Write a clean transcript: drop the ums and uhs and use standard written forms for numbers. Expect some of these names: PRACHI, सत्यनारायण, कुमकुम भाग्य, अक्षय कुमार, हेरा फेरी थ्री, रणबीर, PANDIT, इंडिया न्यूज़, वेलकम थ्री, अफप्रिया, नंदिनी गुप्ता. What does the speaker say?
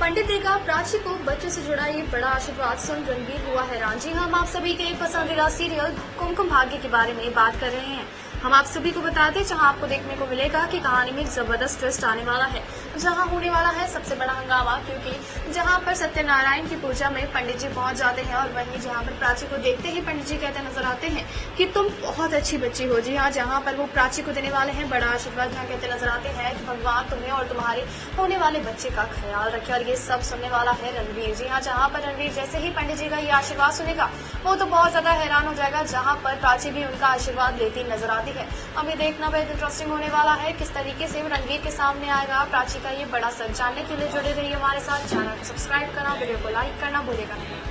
पंडित रेखा प्राची को बच्चों से जुड़ा ये बड़ा आशीर्वाद सुन रणबीर हुआ हैरान। जी हम आप सभी के पसंदीदा सीरियल कुमकुम भाग्य के बारे में बात कर रहे हैं। हम आप सभी को बताते हैं जहां आपको देखने को मिलेगा कि कहानी में एक जबरदस्त ट्विस्ट आने वाला है, जहां होने वाला है सबसे बड़ा हंगामा, क्योंकि जहां पर सत्यनारायण की पूजा में पंडित जी पहुंच जाते हैं और वहीं जहां पर प्राची को देखते ही पंडित जी कहते नजर आते हैं कि तुम बहुत अच्छी बच्ची हो। जी हाँ, जहाँ पर वो प्राची को देने वाले हैं बड़ा आशीर्वाद, जहाँ कहते नजर आते हैं कि भगवान तुम्हें और तुम्हारे होने वाले बच्चे का ख्याल रखे। और ये सब सुनने वाला है रणवीर। जी हाँ, जहाँ पर रणवीर जैसे ही पंडित जी का ये आशीर्वाद सुनेगा वो तो बहुत ज्यादा हैरान हो जाएगा, जहाँ पर प्राची भी उनका आशीर्वाद लेती नजर आती है। अब ये देखना बहुत इंटरेस्टिंग होने वाला है किस तरीके से रणवीर के सामने आएगा प्राची का ये बड़ा सच। जानने के लिए जुड़े रहिए हमारे साथ, चैनल को सब्सक्राइब करना, वीडियो को लाइक करना भूलेगा नहीं।